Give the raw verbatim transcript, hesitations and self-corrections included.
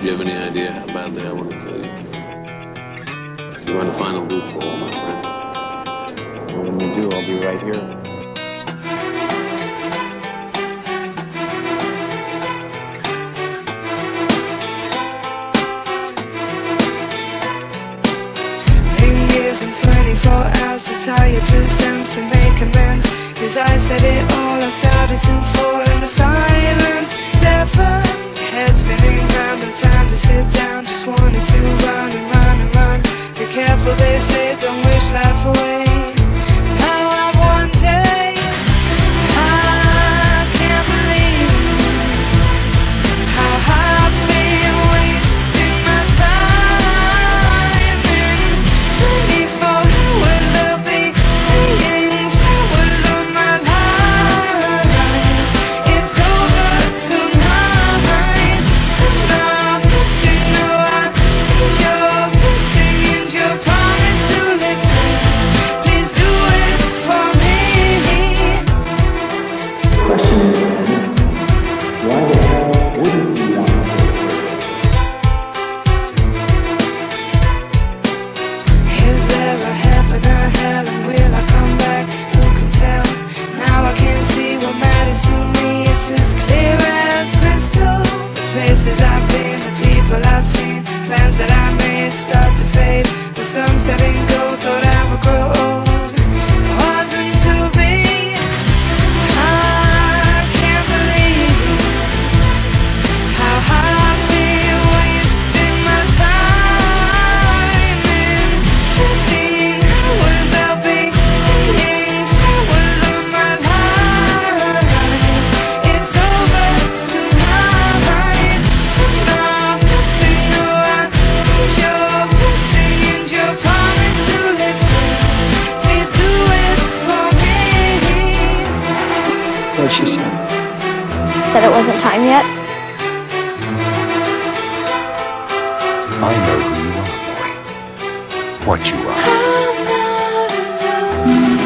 Do you have any idea how badly I want to kill you? You want to find a loophole, my friend. Well, when you do, I'll be right here. twenty-four hours to tie your blue sands to make amends. Cause I said it all, I started to fall in the silence. Deafened, head spinning round, no time to sit down. Just wanted to run and run and run. Be careful, they say, don't wish life away. Now I'm one day, I can't believe how I've been wasting my time in what you are.